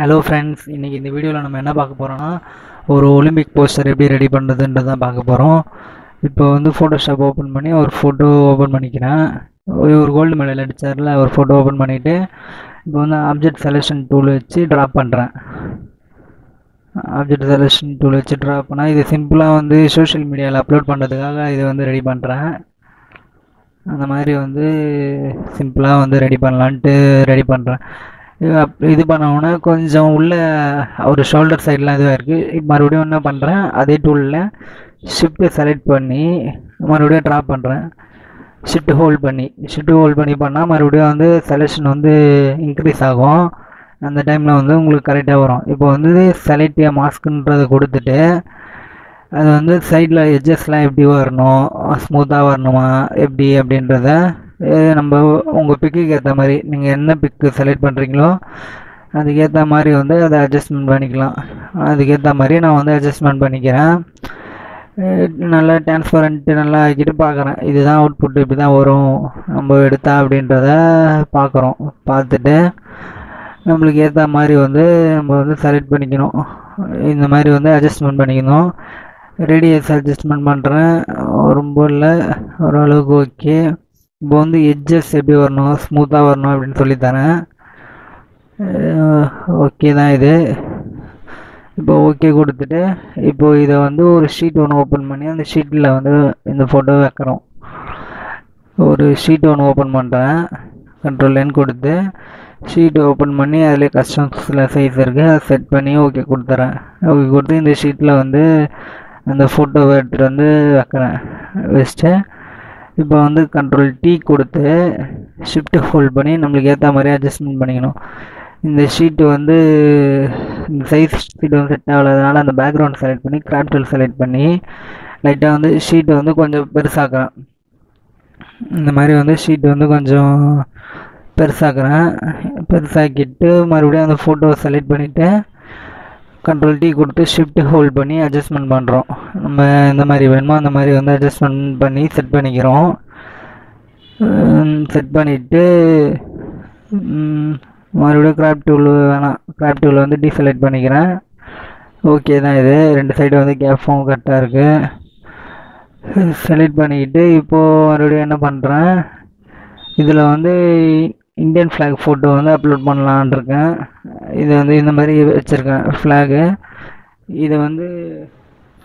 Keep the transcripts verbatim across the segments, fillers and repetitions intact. Hello friends, இன்றைக்கி இந்த வீடியோவில் நம்ம என்ன பார்க்க போகிறோன்னா ஒரு ஒலிம்பிக் போஸ்டர் எப்படி ரெடி பண்ணுறதுன்றது தான் பார்க்க போகிறோம். இப்போ வந்து ஃபோட்டோஷாப் ஓப்பன் பண்ணி ஒரு ஃபோட்டோ ஓப்பன் பண்ணிக்கிறேன். ஒரு கோல்டு மெடல் அடித்தாரில் ஒரு ஃபோட்டோ ஓப்பன் பண்ணிவிட்டு இப்போ வந்து ஆப்ஜெக்ட் செலெக்ஷன் டூல் வச்சு ட்ராப் பண்ணுறேன். ஆப்ஜெக்ட் செலெக்ஷன் டூல் வச்சு ட்ராப் பண்ணால் இது சிம்பிளாக வந்து சோஷியல் மீடியாவில் அப்லோட் பண்ணுறதுக்காக இது வந்து ரெடி பண்ணுறேன். அந்த மாதிரி வந்து சிம்பிளாக வந்து ரெடி பண்ணலான்ட்டு ரெடி பண்ணுறேன். இது பண்ணோன்னா கொஞ்சம் உள்ள ஒரு ஷோல்டர் சைடெலாம் இதுவாக இருக்குது. மறுபடியும் என்ன பண்ணுறேன், அதே டூலில் ஷிஃப்ட்டு செலக்ட் பண்ணி மறுபடியும் ட்ராப் பண்ணுறேன். ஷிஃப்ட்டு ஹோல்ட் பண்ணி ஷிஃப்ட்டு ஹோல்ட் பண்ணி பண்ணால் மறுபடியும் வந்து செலெக்ஷன் வந்து இன்க்ரீஸ் ஆகும். அந்த டைமில் வந்து உங்களுக்கு கரெக்டாக வரும். இப்போ வந்து செலக்ட் ஏ மாஸ்க்குன்றதை கொடுத்துட்டு அது வந்து சைடில் எட்ஜஸ்லாம் எப்படி வரணும், ஸ்மூத்தாக வரணுமா எப்படி அப்படின்றத நம்ம உங்கள் பிக்குக்கு ஏற்ற மாதிரி, நீங்கள் என்ன பிக்கு செலக்ட் பண்ணுறீங்களோ அதுக்கேற்ற மாதிரி வந்து அதை அட்ஜஸ்ட்மெண்ட் பண்ணிக்கலாம். அதுக்கேற்ற மாதிரி நான் வந்து அட்ஜஸ்ட்மெண்ட் பண்ணிக்கிறேன். நல்லா டிரான்ஸ்பரண்ட் நல்லா ஆக்கிட்டு பார்க்குறேன், இதுதான் அவுட்புட், இப்படி தான் வரும் நம்ம எடுத்தா அப்படின்றத பார்க்குறோம். பார்த்துட்டு நம்மளுக்கு ஏற்ற மாதிரி வந்து நம்ம வந்து செலக்ட் பண்ணிக்கணும். இந்த மாதிரி வந்து அட்ஜஸ்ட்மெண்ட் பண்ணிக்கணும். ரேடியஸ் அட்ஜஸ்ட்மெண்ட் பண்ணுறேன், ரொம்ப இல்லை, ஓரளவுக்கு ஓகே. இப்போ வந்து எட்ஜஸ் எப்படி வரணும், ஸ்மூத்தாக வரணும் அப்படின்னு சொல்லித்தரேன். ஓகே தான் இது. இப்போ ஓகே கொடுத்துட்டு இப்போ இதை வந்து ஒரு ஷீட் ஒன்று ஓப்பன் பண்ணி அந்த ஷீட்டில் வந்து இந்த ஃபோட்டோ வைக்கிறோம். ஒரு ஷீட் ஒன்று ஓப்பன் பண்ணுறேன், கண்ட்ரோல் என் கொடுத்து ஷீட்டு ஓப்பன் பண்ணி அதில் கஸ்டம்ஸில் சைஸ் இருக்குது, அதை செட் பண்ணி ஓகே கொடுத்துறேன். ஓகே கொடுத்து இந்த ஷீட்டில் வந்து அந்த ஃபோட்டோவை எடுத்துகிட்டு வந்து வைக்கிறேன். வச்சுட்டு இப்போ வந்து கண்ட்ரோல் டீ கொடுத்து ஷிஃப்ட்டு ஹோல்ட் பண்ணி நம்மளுக்கு ஏற்ற மாதிரி அட்ஜஸ்ட்மெண்ட் பண்ணிக்கணும். இந்த ஷீட்டு வந்து இந்த சைஸ் ஷீட் வந்து செட் ஆகாததுனால அந்த பேக்ரவுண்ட் செலக்ட் பண்ணி கிராப்டல் செலக்ட் பண்ணி லைட்டாக வந்து ஷீட்டை வந்து கொஞ்சம் பெருசாக்குறேன். இந்த மாதிரி வந்து ஷீட் வந்து கொஞ்சம் பெருசாக்குறேன். பெருசாக்கிட்டு மறுபடியும் அந்த ஃபோட்டோவை செலக்ட் பண்ணிவிட்டு கண்ட்ரோல் டீ கொடுத்து ஷிஃப்ட் ஹோல்ட் பண்ணி அட்ஜஸ்ட்மெண்ட் பண்ணுறோம். நம்ம இந்த மாதிரி வேணுமோ அந்த மாதிரி வந்து அட்ஜஸ்ட்மெண்ட் பண்ணி செட் பண்ணிக்கிறோம். செட் பண்ணிவிட்டு மறுபடியும் கிராப் டூல் வேணாம், கிராப் டூல் வந்து டீ செலக்ட் பண்ணிக்கிறேன். ஓகே தான் இது. ரெண்டு சைடு வந்து கேப்பும் கரெக்டாக இருக்குது. செலக்ட் பண்ணிக்கிட்டு இப்போது மறுபடியும் என்ன பண்ணுறேன், இதில் வந்து இந்தியன் ஃப்ளாக் ஃபோட்டோ வந்து அப்லோட் பண்ணலான் இருக்கேன். இதை வந்து இந்த மாதிரி வச்சுருக்கேன் ஃப்ளாகு. இதை வந்து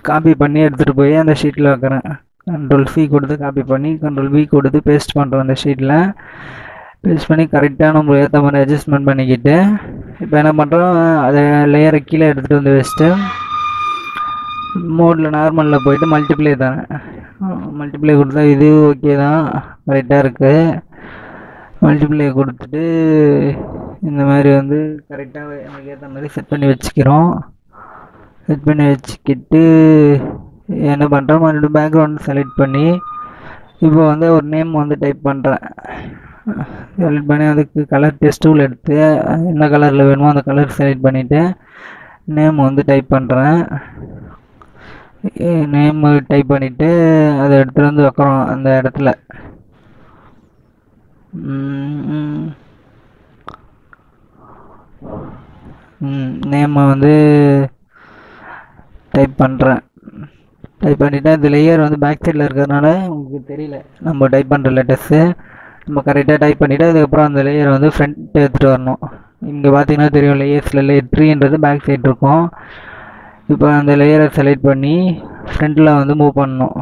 காப்பி பண்ணி எடுத்துகிட்டு போய் அந்த ஷீட்டில் வைக்கிறேன். கண்ட்ரோல் சி கொடுத்து காப்பி பண்ணி கண்ட்ரோல் வி கொடுத்து பேஸ்ட் பண்ணுறேன். அந்த ஷீட்டில் பேஸ்ட் பண்ணி கரெக்டாக நம்ம ஏற்ற மாதிரி அட்ஜஸ்ட்மெண்ட் பண்ணிக்கிட்டு இப்போ என்ன பண்ணுறோம், அதை லேயரை கீழே எடுத்துகிட்டு வந்து வச்சுட்டு மோடில் நார்மலில் போயிட்டு மல்டிப்ளை தரேன். மல்டிப்ளை கொடுத்தா இது ஓகே தான், கரெக்டாக இருக்குது. மல்டிப்ளை கொடுத்துட்டு இந்த மாதிரி வந்து கரெக்டாக எனக்கு ஏற்ற மாதிரி செட் பண்ணி வச்சுக்கிறோம். செட் பண்ணி வச்சுக்கிட்டு என்ன பண்ணுறேன், மறுபடியும் பேக்ரவுண்ட் செலக்ட் பண்ணி இப்போ வந்து ஒரு நேம் வந்து டைப் பண்ணுறேன். செலக்ட் பண்ணி அதுக்கு கலர் டெஸ்ட் டூல் எடுத்து என்ன கலரில் வேணுமோ அந்த கலர் செலக்ட் பண்ணிவிட்டு நேம் வந்து டைப் பண்ணுறேன். நேம் டைப் பண்ணிவிட்டு அதை எடுத்துகிட்டு வந்து வைக்கிறோம் அந்த இடத்துல. நேம் வந்து டைப் பண்ணுறேன். டைப் பண்ணிவிட்டு அந்த லேயர் வந்து பேக் சைடில் இருக்கிறதுனால உங்களுக்கு தெரியல நம்ம டைப் பண்ணுற லெட்டர்ஸு. நம்ம கரெக்டாக டைப் பண்ணிவிட்டு அதுக்கப்புறம் அந்த லேயர் வந்து ஃப்ரண்ட் எடுத்துகிட்டு வரணும். இங்கே பார்த்தீங்கன்னா தெரியும் லேயர்ஸில் லேயர் த்ரீன்றது பேக் சைடு இருக்கும். இப்போ அந்த லேயரை செலக்ட் பண்ணி ஃப்ரண்ட்டில் வந்து மூவ் பண்ணணும்.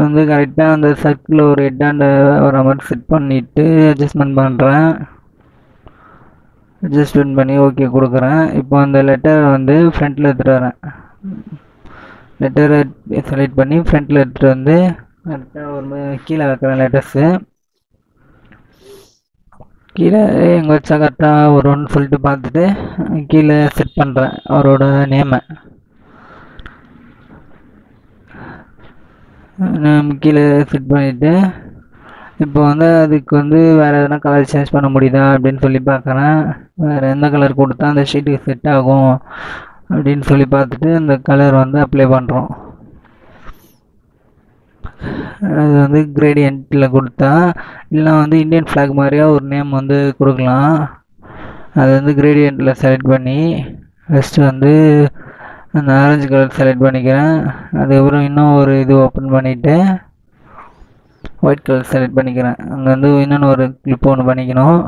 வந்து கரெக்டாக அந்த சர்க்கிளில் ஒரு ஹெட்டாண்ட வர மாதிரி செட் பண்ணிவிட்டு அட்ஜஸ்ட்மெண்ட் பண்ணுறேன். அட்ஜஸ்ட்மெண்ட் பண்ணி ஓகே கொடுக்குறேன். இப்போ அந்த லெட்டர் வந்து ஃப்ரண்ட்டில் எடுத்துகிட்டு வரேன். லெட்டரை செலக்ட் பண்ணி ஃப்ரண்ட்டில் எடுத்துகிட்டு வந்து கரெக்டாக ஒரு கீழே வைக்கிறேன். லெட்டர்ஸு கீழே எங்கள் வச்சா கரெக்டாக வரும்னு சொல்லிட்டு பார்த்துட்டு கீழே செட் பண்ணுறேன் அவரோட நேமை. நம்ம கீழே ஃபிட் பண்ணிவிட்டு இப்போ வந்து அதுக்கு வந்து வேறு எதனா கலர் சேஞ்ச் பண்ண முடியுதா அப்படின்னு சொல்லி பார்க்குறேன். வேறு எந்த கலர் கொடுத்தா அந்த ஷீட்டுக்கு செட் ஆகும் அப்படின்னு சொல்லி பார்த்துட்டு அந்த கலர் வந்து அப்ளை பண்ணுறோம். அது வந்து கிரேடியண்ட்டில் கொடுத்தா இல்லை வந்து இந்தியன் ஃப்ளாக் மாதிரியாக ஒரு நேம் வந்து கொடுக்கலாம். அது வந்து கிரேடியண்ட்டில் செலக்ட் பண்ணி ஃபஸ்ட்டு வந்து அந்த ஆரஞ்சு கலர் செலக்ட் பண்ணிக்கிறேன். அதுக்கப்புறம் இன்னும் ஒரு இது ஓப்பன் பண்ணிவிட்டு ஒயிட் கலர் செலக்ட் பண்ணிக்கிறேன். அங்கே வந்து இன்னொன்று ஒரு கிளிப் ஒன்று பண்ணிக்கணும்.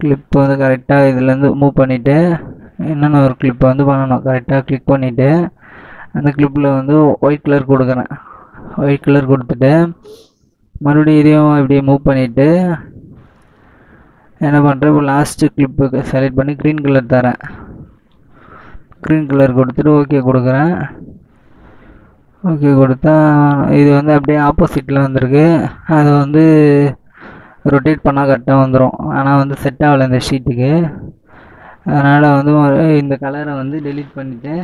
கிளிப் வந்து கரெக்டாக இதுலேருந்து மூவ் பண்ணிவிட்டு இன்னொன்று ஒரு கிளிப்பை வந்து பண்ணணும். கரெக்டாக கிளிக் பண்ணிவிட்டு அந்த கிளிப்பில் வந்து ஒயிட் கலர் கொடுக்குறேன். ஒயிட் கலர் கொடுத்துட்டு மறுபடியும் இதையும் இப்படியே மூவ் பண்ணிவிட்டு என்ன பண்ணுறேன், இப்போ லாஸ்ட்டு கிளிப்பு செலக்ட் பண்ணி க்ரீன் கலர் தரேன். க்ரீன் கலர் கொடுத்துட்டு ஓகே கொடுக்குறேன். ஓகே கொடுத்தா இது வந்து அப்படியே ஆப்போசிட்டில் வந்திருக்கு. அது வந்து ரொட்டேட் பண்ணால் கரெக்டாக வந்துடும். ஆனால் வந்து செட் ஆகலை இந்த ஷீட்டுக்கு. அதனால் வந்து இந்த கலரை வந்து டெலீட் பண்ணிவிட்டு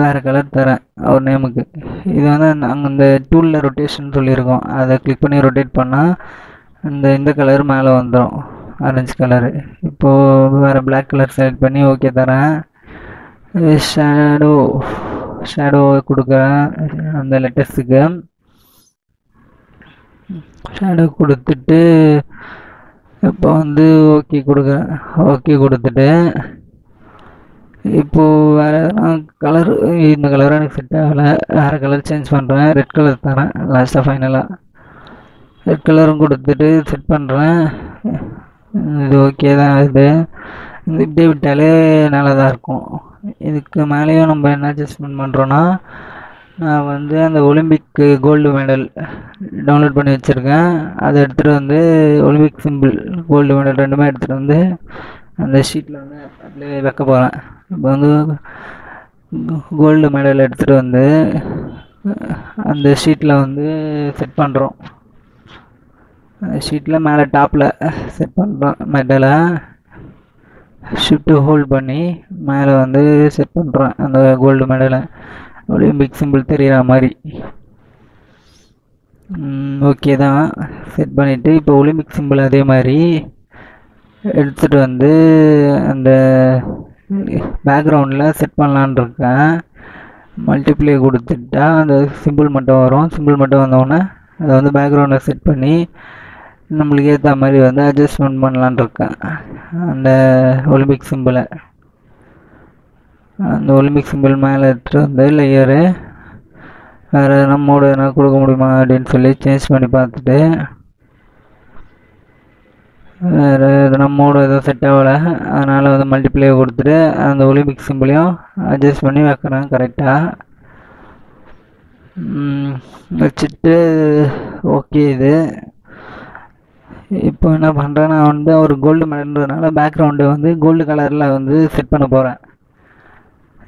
வேறு கலர் தரேன் ஒரு நேமுக்கு. இது வந்து நாங்கள் இந்த டூலில் ரொட்டேஷன் சொல்லியிருக்கோம். அதை கிளிக் பண்ணி ரொட்டேட் பண்ணால் இந்த இந்த கலர் மேலே வந்துடும், ஆரஞ்சு கலரு. இப்போது வேறு பிளாக் கலர் செலக்ட் பண்ணி ஓகே தரேன். ஷேடோ ஷேடோ கொடுக்குறேன் அந்த லெட்டர்ஸுக்கு. ஷேடோ கொடுத்துட்டு இப்போ வந்து ஓகே கொடுக்குறேன். ஓகே கொடுத்துட்டு இப்போது வேறு கலர், இந்த கலராக எனக்கு செட் ஆகலை, வேறு கலர் சேஞ்ச் பண்ணுறேன். ரெட் கலர் தரேன் லாஸ்ட்டாக. ஃபைனலாக ரெட் கலரும் கொடுத்துட்டு செட் பண்ணுறேன். இது ஓகே தான். இது இப்படியே விட்டாலே நல்லா தான் இருக்கும். இதுக்கு மேலேயும் நம்ம என்ன அட்ஜஸ்ட்மெண்ட் பண்ணுறோன்னா, நான் வந்து அந்த ஒலிம்பிக் கோல்டு மெடல் டவுன்லோட் பண்ணி வச்சுருக்கேன். அதை எடுத்துகிட்டு வந்து ஒலிம்பிக் சிம்பிள் கோல்டு மெடல் ரெண்டுமே எடுத்துகிட்டு வந்து அந்த ஷீட்டில் வந்து அப்படியே வைக்க போகிறேன். இப்போ வந்து கோல்டு மெடல் எடுத்துகிட்டு வந்து அந்த ஷீட்டில் வந்து செட் பண்ணுறோம். அந்த ஷீட்டில் மேலே டாப்பில் செட் பண்ணுறோம். மெடலை ஷிஃப்ட்டு ஹோல்ட் பண்ணி மேலே வந்து செட் பண்ணுறேன் அந்த கோல்டு மெடலை. ஒலிம்பிக் சிம்பிள் தெரிகிற மாதிரி ஓகே தான். செட் பண்ணிவிட்டு இப்போ ஒலிம்பிக் சிம்பிள் அதே மாதிரி எடுத்துகிட்டு வந்து அந்த பேக்ரவுண்டில் செட் பண்ணலான் இருக்கேன். மல்டிப்ளை கொடுத்துட்டா அந்த சிம்பிள் மட்டும் வரும். சிம்பிள் மட்டும் வந்தோடனே அதை வந்து பேக்ரவுண்டில் செட் பண்ணி நம்மளுக்கு ஏற்ற மாதிரி வந்து அட்ஜஸ்ட்மெண்ட் பண்ணலான் இருக்கேன் அந்த ஒலிம்பிக் சிம்பிளை. அந்த ஒலிம்பிக் சிம்பிள் மேலே எடுத்துகிட்டு வந்து லேயரு வேறு நம்மோட என்ன கொடுக்க முடியுமா அப்படின்னு சொல்லி சேஞ்ச் பண்ணி பார்த்துட்டு வேறு நம்மோட எதுவும் செட் ஆகலை. அதனால் வந்து மல்டிப்ளை கொடுத்துட்டு அந்த ஒலிம்பிக் சிம்பிளையும் அட்ஜஸ்ட் பண்ணி வைக்கிறேன் கரெக்டாக வச்சுட்டு ஓகே. இது இப்போ என்ன பண்ணுறேன், நான் வந்து ஒரு கோல்டு மெடல்ன்றதுனால பேக்ரவுண்டு வந்து கோல்டு கலரில் வந்து செட் பண்ண போகிறேன்.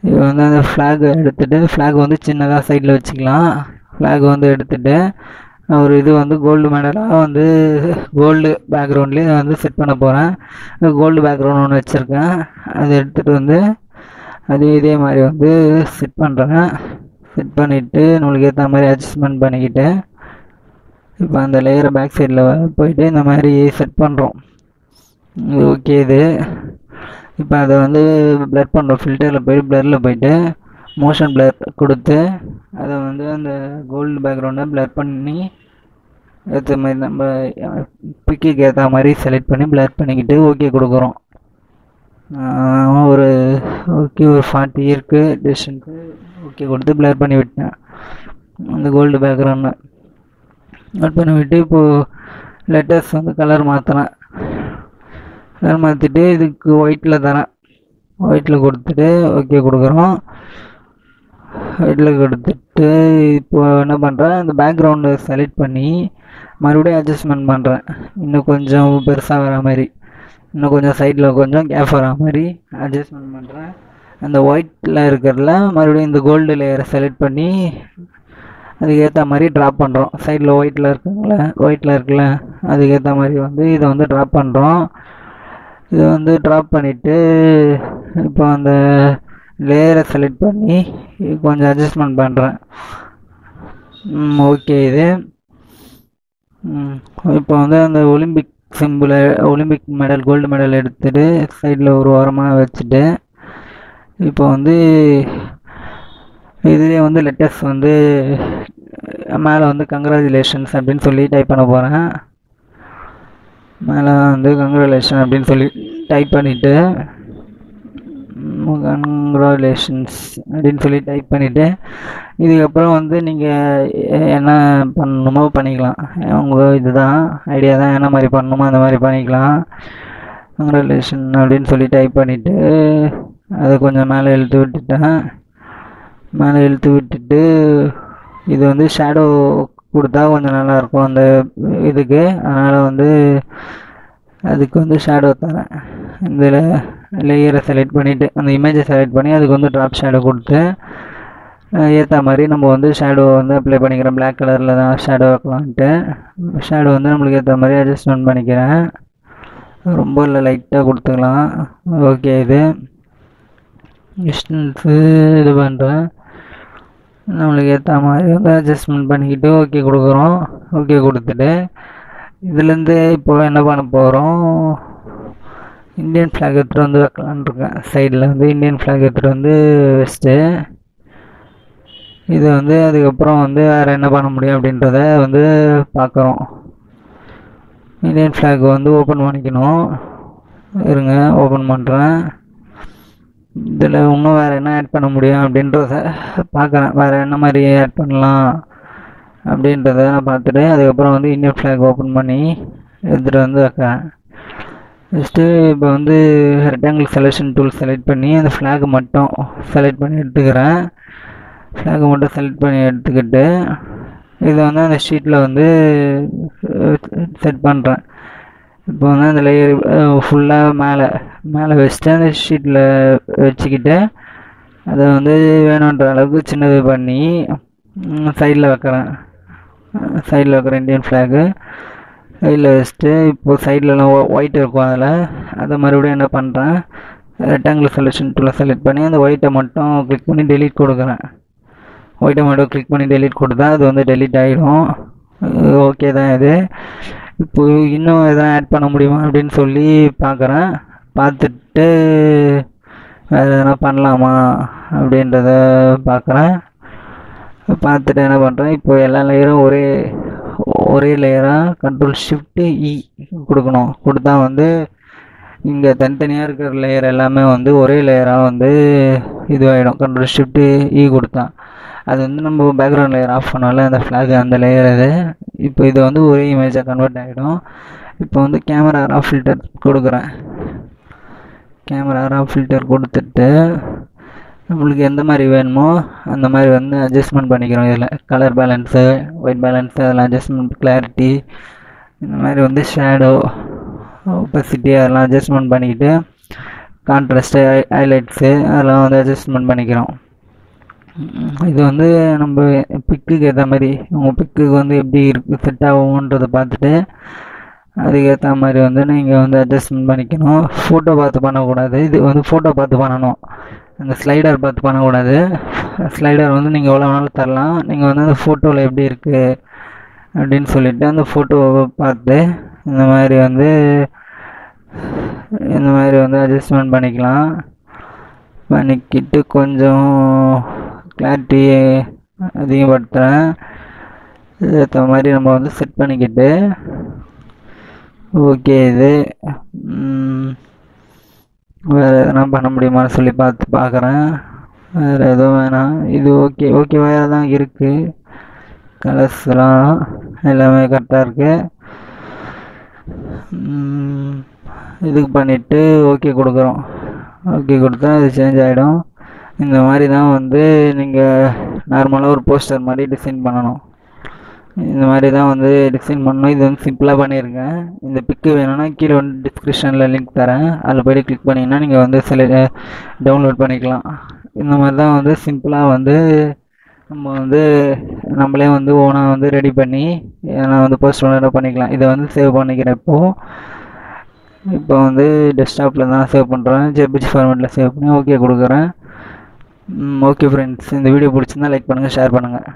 இது வந்து அந்த ஃப்ளாக் எடுத்துகிட்டு ஃப்ளாக் வந்து சின்னதாக சைடில் வச்சுக்கலாம். ஃப்ளாக் வந்து எடுத்துகிட்டு ஒரு இது வந்து கோல்டு மெடலாக வந்து கோல்டு பேக்ரவுண்ட்லேயே வந்து செட் பண்ண போகிறேன். கோல்டு பேக்ரவுண்ட் ஒன்று வச்சுருக்கேன். அதை எடுத்துகிட்டு வந்து அது இதே மாதிரி வந்து செட் பண்ணுறேன். செட் பண்ணிவிட்டு நம்மளுக்கு ஏற்ற மாதிரி அட்ஜஸ்ட்மெண்ட் பண்ணிக்கிட்டு இப்போ அந்த லேயரை பேக் சைடில் போய்ட்டு இந்த மாதிரி செட் பண்ணுறோம். இது ஓகே. இது இப்போ அதை வந்து ப்ளர் பண்ணுறோம். ஃபில்டரில் போய்ட்டு ப்ளரில் போய்ட்டு மோஷன் ப்ளர் கொடுத்து அதை வந்து அந்த கோல்டு பேக்ரவுண்டை ப்ளர் பண்ணி ஏற்ற மாதிரி நம்ம பிக்குக்கு ஏற்ற மாதிரி செலக்ட் பண்ணி ப்ளர் பண்ணிக்கிட்டு ஓகே கொடுக்குறோம். ஒரு ஓகே ஒரு ஃபார்ட்டி இயருக்கு டிஸ்டன்ஸு ஓகே கொடுத்து ப்ளர் பண்ணி விட்டேன் அந்த கோல்டு பேக்ரவுண்டை. கட் பண்ணி விட்டு இப்போது லெட்டர்ஸ் வந்து கலர் மாற்றுறேன். கலர் மாற்றிட்டு இதுக்கு ஒயிட்டில் தரேன். ஒயிட்டில் கொடுத்துட்டு ஓகே கொடுக்குறோம். ஒயிட்டில் கொடுத்துட்டு இப்போ என்ன பண்ணுறேன், அந்த பேக்ரவுண்டை செலக்ட் பண்ணி மறுபடியும் அட்ஜஸ்ட்மெண்ட் பண்ணுறேன். இன்னும் கொஞ்சம் பெருசாக வர மாதிரி, இன்னும் கொஞ்சம் சைடில் கொஞ்சம் கேப் வர மாதிரி அட்ஜஸ்ட்மெண்ட் பண்ணுறேன். அந்த ஒயிட்டில் இருக்கிறதுல மறுபடியும் இந்த கோல்டு லேயரை செலக்ட் பண்ணி அதுக்கேற்ற மாதிரி ட்ராப் பண்ணுறோம். சைடில் ஒயிட்டில் இருக்குங்கள ஒயிட்டில் இருக்குல்ல அதுக்கேற்ற மாதிரி வந்து இதை வந்து ட்ராப் பண்ணுறோம். இதை வந்து ட்ராப் பண்ணிவிட்டு இப்போ அந்த லேயரை செலக்ட் பண்ணி கொஞ்சம் அட்ஜஸ்ட்மெண்ட் பண்ணுறேன். ஓகே. இது இப்போ வந்து அந்த ஒலிம்பிக் சிம்பிளை ஒலிம்பிக் மெடல் கோல்டு மெடல் எடுத்துகிட்டு சைடில் ஒரு ஓரமாக வச்சுட்டு இப்போ வந்து இதுலேயே வந்து லெட்டர்ஸ் வந்து மேலே வந்து கங்க்ராச்சுலேஷன்ஸ் அப்படின்னு சொல்லி டைப் பண்ண போகிறேன். மேலே வந்து கங்க்ராச்சுலேஷன் அப்படின்னு சொல்லி டைப் பண்ணிட்டு கங்க்ராச்சுலேஷன்ஸ் அப்படின்னு சொல்லி டைப் பண்ணிவிட்டு இதுக்கப்புறம் வந்து நீங்கள் என்ன பண்ணணுமோ பண்ணிக்கலாம். உங்கள் இது தான் ஐடியா தான், என்ன மாதிரி பண்ணணுமோ அந்த மாதிரி பண்ணிக்கலாம். கங்க்ராச்சுலேஷன் அப்படின்னு சொல்லி டைப் பண்ணிவிட்டு அதை கொஞ்சம் மேலே இழுத்து விட்டுட்டேன். மேலே இழுத்து விட்டுட்டு இது வந்து ஷேடோ கொடுத்தா கொஞ்சம் நல்லாயிருக்கும் அந்த இதுக்கு. அதனால் வந்து அதுக்கு வந்து ஷேடோ தரேன். இதில் லேயரை செலக்ட் பண்ணிவிட்டு அந்த இமேஜை செலக்ட் பண்ணி அதுக்கு வந்து ட்ராப் ஷேடோ கொடுத்து ஏற்ற மாதிரி நம்ம வந்து ஷேடோ வந்து அப்ளை பண்ணிக்கிறேன். பிளாக் கலரில் தான் ஷேடோ வைக்கலான்ட்டு ஷேடோ வந்து நம்மளுக்கு ஏற்ற மாதிரி அட்ஜஸ்ட்மெண்ட் பண்ணிக்கிறேன். ரொம்ப இல்லை, லைட்டாக கொடுத்துக்கலாம். ஓகே, இது டிஸ்டன்ஸு இது பண்ணுறேன். நம்மளுக்கு ஏற்ற மாதிரி வந்து அட்ஜஸ்ட்மெண்ட் பண்ணிக்கிட்டு ஓகே கொடுக்குறோம். ஓகே கொடுத்துட்டு இதுலேருந்து இப்போ என்ன பண்ண போகிறோம், இந்தியன் ஃப்ளாக் எடுத்துகிட்டு வந்து வைக்கலான்னு இருக்கேன். சைடில் வந்து இந்தியன் ஃப்ளாக் எடுத்துகிட்டு வந்து வச்சுட்டு இது வந்து அதுக்கப்புறம் வந்து வேறு என்ன பண்ண முடியும் அப்படின்றத வந்து பார்க்குறோம். இந்தியன் ஃப்ளாக் வந்து ஓப்பன் பண்ணிக்கணும். இருங்க, ஓப்பன் பண்ணுறேன். இதில் இன்னும் வேறு என்ன ஆட் பண்ண முடியும் அப்படின்றத பார்க்குறேன். வேறு என்ன மாதிரி ஆட் பண்ணலாம் அப்படின்றத நான் பார்த்துட்டு அதுக்கப்புறம் வந்து இந்தியன் ஃப்ளாக் ஓப்பன் பண்ணி எடுத்துகிட்டு வந்து வைக்கிறேன். ஃபஸ்ட்டு இப்போ வந்து ரெக்டாங்கிள் செலெக்ஷன் டூல் செலக்ட் பண்ணி அந்த ஃப்ளாக் மட்டும் செலக்ட் பண்ணி எடுத்துக்கிறேன். ஃப்ளாக் மட்டும் செலக்ட் பண்ணி எடுத்துக்கிட்டு இதை வந்து அந்த ஷீட்டில் வந்து செட் பண்ணுறேன். இப்போ வந்து அந்த லேயர் ஃபுல்லாக மேலே மேலே வச்சுட்டு அந்த ஷீட்டில் வச்சுக்கிட்டு அதை வந்து வேணுன்ற அளவுக்கு சின்னது பண்ணி சைடில் வைக்கிறேன். சைடில் வைக்கிறேன் இந்தியன் ஃப்ளாகு சைடில் வச்சுட்டு இப்போ சைட்லலாம் ஒயிட் இருக்கும். அதில் அதை மறுபடியும் என்ன பண்ணுறேன், ரெக்டாங்கிள் செலெக்ஷன் டூலை செலக்ட் பண்ணி அந்த ஒயிட்டை மட்டும் கிளிக் பண்ணி டெலீட் கொடுக்குறேன். ஒயிட்டை மட்டும் கிளிக் பண்ணி டெலீட் கொடுத்தா அது வந்து டெலீட் ஆகிடும். ஓகே தான் இது. இப்போ இன்னும் எதனால் ஆட் பண்ண முடியுமா அப்படின்னு சொல்லி பார்க்குறேன். பார்த்துட்டு வேறு எதனா பண்ணலாமா அப்படின்றத பார்க்குறேன். பார்த்துட்டு என்ன பண்ணுறேன், இப்போ எல்லா லேயரும் ஒரே ஒரே லேயராக கண்ட்ரோல் ஷிஃப்ட்டு இ கொடுக்கணும். கொடுத்தா வந்து இங்கே தனித்தனியாக இருக்கிற லேயர் எல்லாமே வந்து ஒரே லேயராக வந்து இதுவாகிடும். கண்ட்ரோல் ஷிஃப்ட்டு இ கொடுத்தா அது வந்து நம்ம பேக்ரவுண்ட் லேயர் ஆஃப் பண்ணால அந்த ஃப்ளாக் அந்த லேயர் இது இப்போ இது வந்து ஒரே இமேஜாக கன்வெர்ட் ஆகிடும். இப்போ வந்து கேமரா ரா ஃபில்டர் கொடுக்குறேன். கேமரா ரா ஃபில்டர் கொடுத்துட்டு நம்மளுக்கு எந்த மாதிரி வேணுமோ அந்த மாதிரி வந்து அட்ஜஸ்ட்மெண்ட் பண்ணிக்கிறோம். இதில் கலர் பேலன்ஸு, ஒயிட் பேலன்ஸு, அதெல்லாம் அட்ஜஸ்ட்மெண்ட், கிளாரிட்டி, இந்த மாதிரி வந்து ஷேடோ, ஒப்பசிட்டி, அதெல்லாம் அட்ஜஸ்ட்மெண்ட் பண்ணிக்கிட்டு கான்ட்ராஸ்ட்டு, ஹைலைட்ஸு, அதெல்லாம் வந்து அட்ஜஸ்ட்மெண்ட் பண்ணிக்கிறோம். இது வந்து நம்ம பிக்குக்கு ஏற்ற மாதிரி, உங்கள் பிக்குக்கு வந்து எப்படி இருக்குது செட் ஆகுன்றதை பார்த்துட்டு அதுக்கேற்ற மாதிரி வந்து நீங்கள் வந்து அட்ஜஸ்ட்மெண்ட் பண்ணிக்கணும். ஃபோட்டோ பார்த்து பண்ணக்கூடாது. இது வந்து ஃபோட்டோ பார்த்து பண்ணணும். அந்த ஸ்லைடர் பார்த்து பண்ணக்கூடாது. ஸ்லைடர் வந்து நீங்கள் எவ்வளோ வேணாலும் தரலாம். நீங்கள் வந்து அந்த ஃபோட்டோவில் எப்படி இருக்குது அப்படின்னு சொல்லிவிட்டு அந்த ஃபோட்டோவை பார்த்து இந்த மாதிரி வந்து இந்த மாதிரி வந்து அட்ஜஸ்ட்மெண்ட் பண்ணிக்கலாம். பண்ணிக்கிட்டு கொஞ்சம் கிளாரிட்டி அதிகப்படுத்துகிறேன். ஏற்ற மாதிரி நம்ம வந்து செட் பண்ணிக்கிட்டு ஓகே. இது வேறு எதனா பண்ண முடியுமான்னு சொல்லி பார்த்து பார்க்குறேன். வேறு எதுவும் வேணாம். இது ஓகே ஓகேவாக தான் இருக்குது. கலர்ஸ்லாம் எல்லாமே கரெக்டாக இருக்குது. இதுக்கு பண்ணிவிட்டு ஓகே கொடுக்குறோம். ஓகே கொடுத்தா அது சேஞ்ச் ஆகிடும். இந்த மாதிரி தான் வந்து நீங்கள் நார்மலாக ஒரு போஸ்டர் மாதிரி டிசைன் பண்ணணும். இந்த மாதிரி தான் வந்து டிசைன் பண்ணணும். இது வந்து சிம்பிளாக பண்ணியிருக்கேன். இந்த பிக்கு வேணும்னா கீழே வந்து டிஸ்கிரிப்ஷனில் லிங்க் தரேன். அதில் போய்ட்டு கிளிக் பண்ணிங்கன்னா நீங்கள் வந்து சில டவுன்லோட் பண்ணிக்கலாம். இந்த மாதிரி தான் வந்து சிம்பிளாக வந்து நம்ம வந்து நம்மளே வந்து ஓனாக வந்து ரெடி பண்ணி நான் வந்து போஸ்ட் பண்ண பண்ணிக்கலாம். இதை வந்து சேவ் பண்ணிக்கிறப்போ இப்போ வந்து டெஸ்க்டாப்பில் தான் சேவ் பண்ணுறேன். ஜெபிஜி ஃபார்மேட்டில் சேவ் பண்ணி ஓகே கொடுக்குறேன். ஓகே ஃப்ரெண்ட்ஸ், இந்த வீடியோ பிடிச்சிருந்தால் லைக் பண்ணுங்கள், ஷேர் பண்ணுங்கள்.